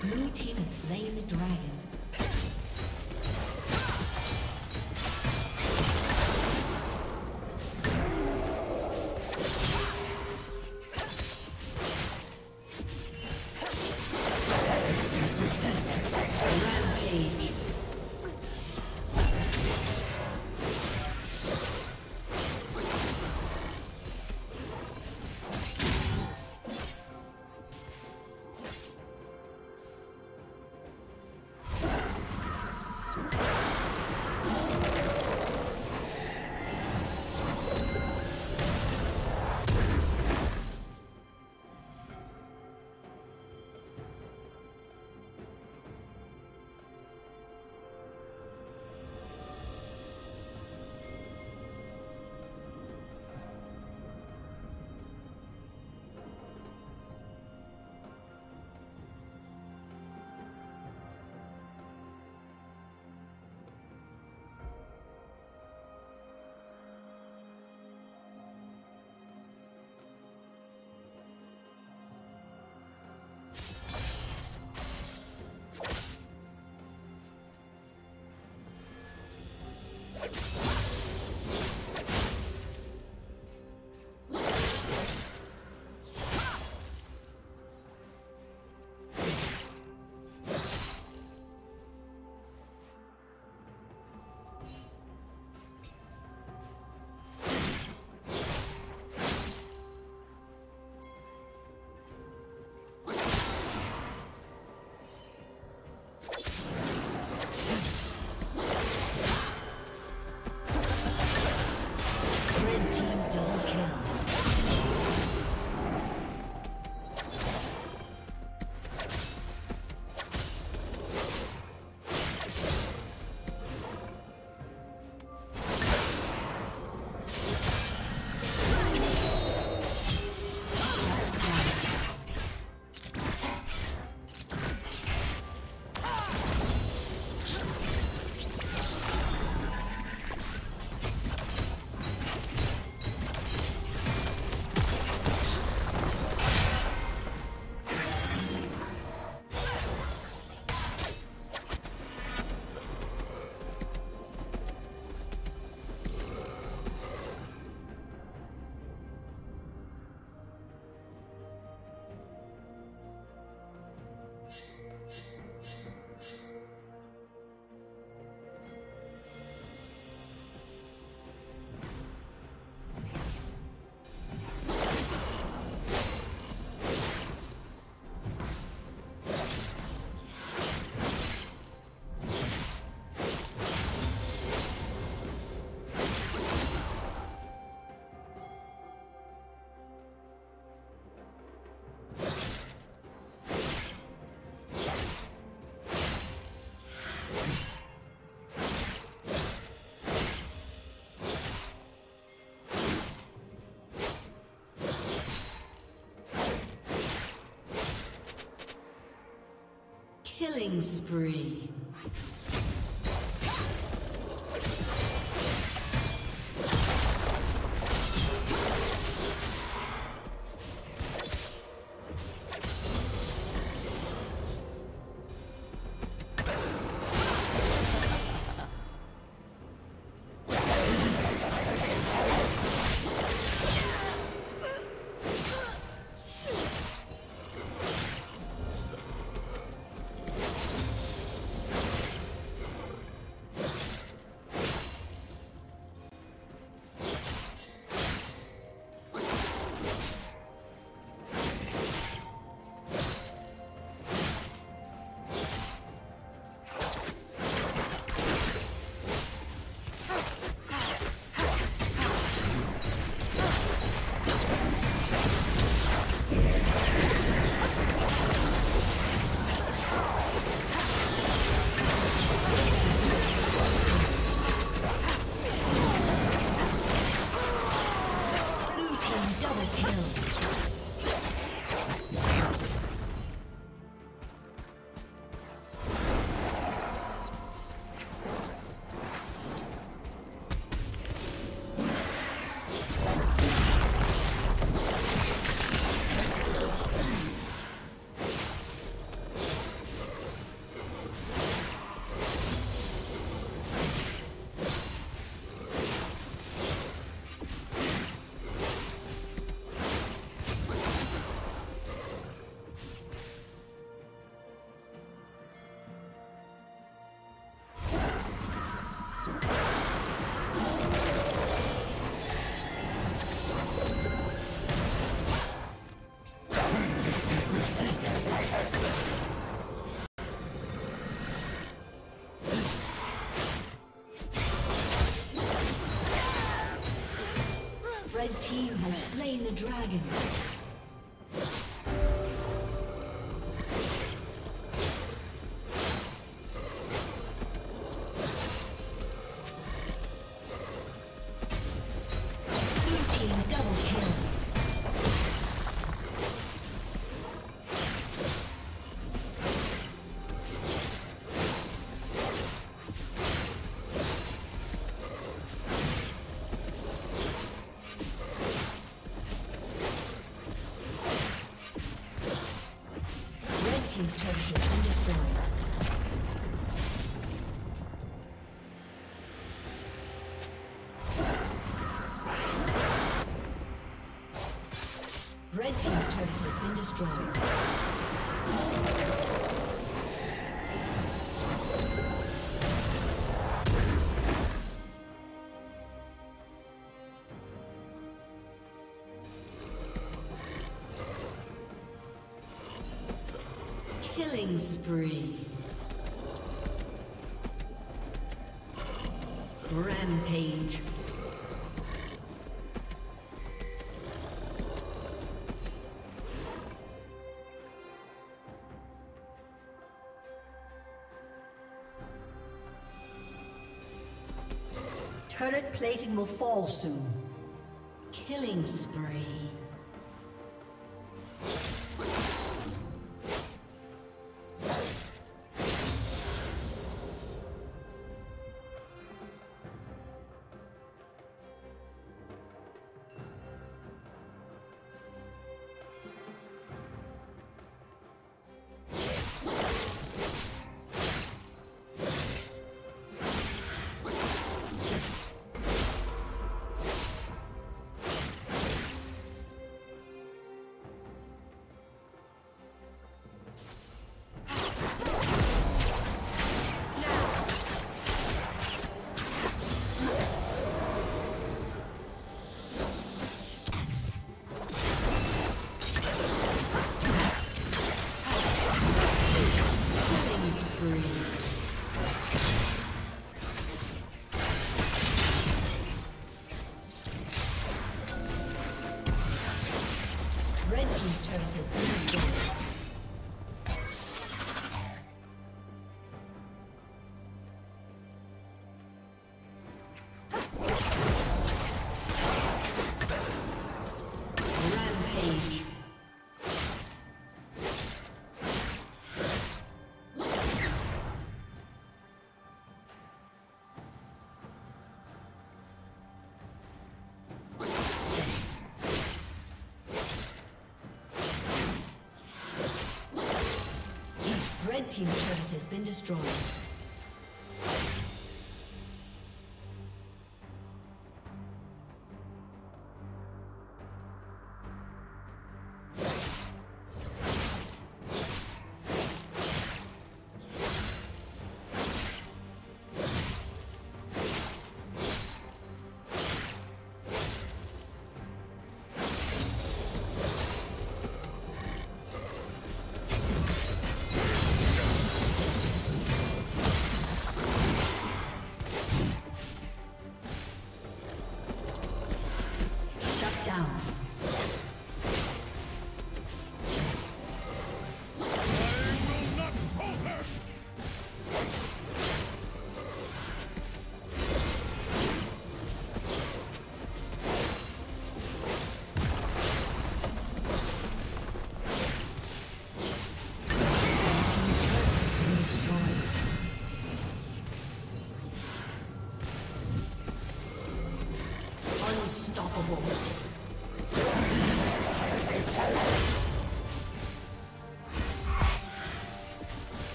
Blue team has slain the dragon. Killing spree. the dragon. Team's turret has been destroyed. Red team's turret has been destroyed. Killing spree. Rampage. Turret plating will fall soon. Killing spree. Team's turret has been destroyed.